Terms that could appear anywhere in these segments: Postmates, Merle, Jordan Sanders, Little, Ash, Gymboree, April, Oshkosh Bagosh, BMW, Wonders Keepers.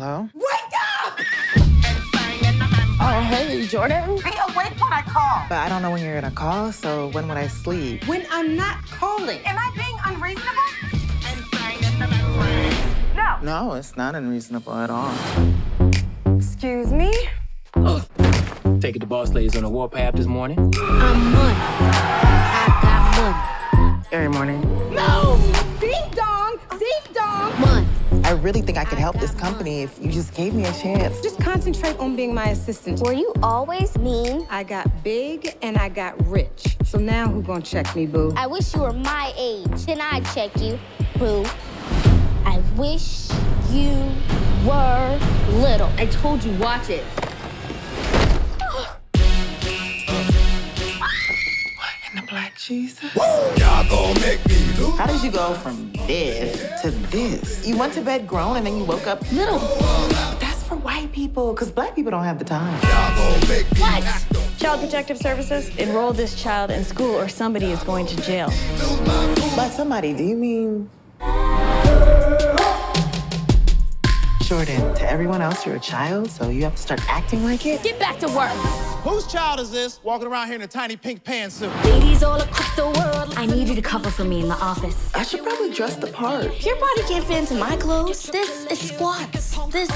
Hello? Wake up! Oh, hey, Jordan. Be awake when I call. But I don't know when you're gonna call, so when would I sleep? When I'm not calling. Am I being unreasonable? No. No, it's not unreasonable at all. Excuse me? Ugh. Taking the boss ladies on the warpath this morning. I'm money. I got money. Every morning. No! Ding dong! Ding dong! Money. I really think I could help this company if you just gave me a chance. Just concentrate on being my assistant. Were you always mean? I got big and I got rich. So now who gonna check me, boo? I wish you were my age. Then I'd check you, boo. I wish you were little. I told you, watch it. Jesus. How did you go from this to this? You went to bed grown and then you woke up little. That's for white people, because black people don't have the time. What? Child Protective Services? Enroll this child in school or somebody is going to jail. By somebody, do you mean? Jordan, to everyone else, you're a child, so you have to start acting like it. Get back to work. Whose child is this walking around here in a tiny pink pantsuit? Ladies all across the world. I need you to cover for me in the office. I should probably dress the part. Your body can't fit into my clothes. This is squats. This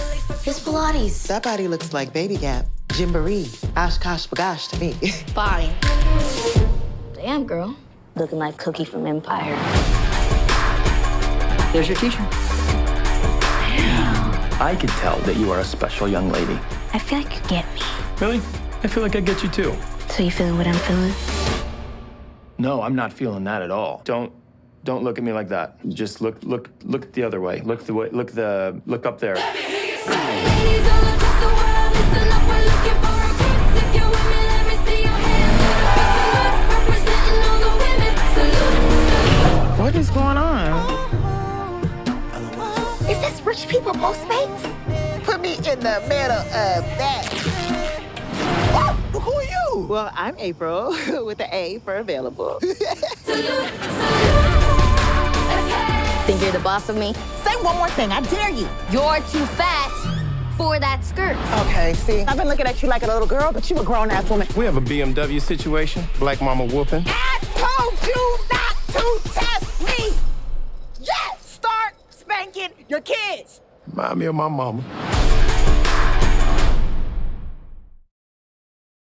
is Pilates. That body looks like Baby Gap, Gymboree, Oshkosh Bagosh to me. Fine. Damn, girl. Looking like Cookie from Empire. There's your teacher. I can tell that you are a special young lady. I feel like you get me. Really? I feel like I get you too. So you feeling what I'm feeling? No, I'm not feeling that at all. Don't look at me like that. Just look the other way. Look up there. What is going on? Is this rich people postmates? Put me in the middle of that. Oh, who are you? Well, I'm April with the A for available. Think you're the boss of me? Say one more thing, I dare you. You're too fat for that skirt. Okay, see, I've been looking at you like a little girl, but you a grown-ass woman. We have a BMW situation, black mama whooping. I told you not to test me. Yes! Your kids. Remind me of my mama.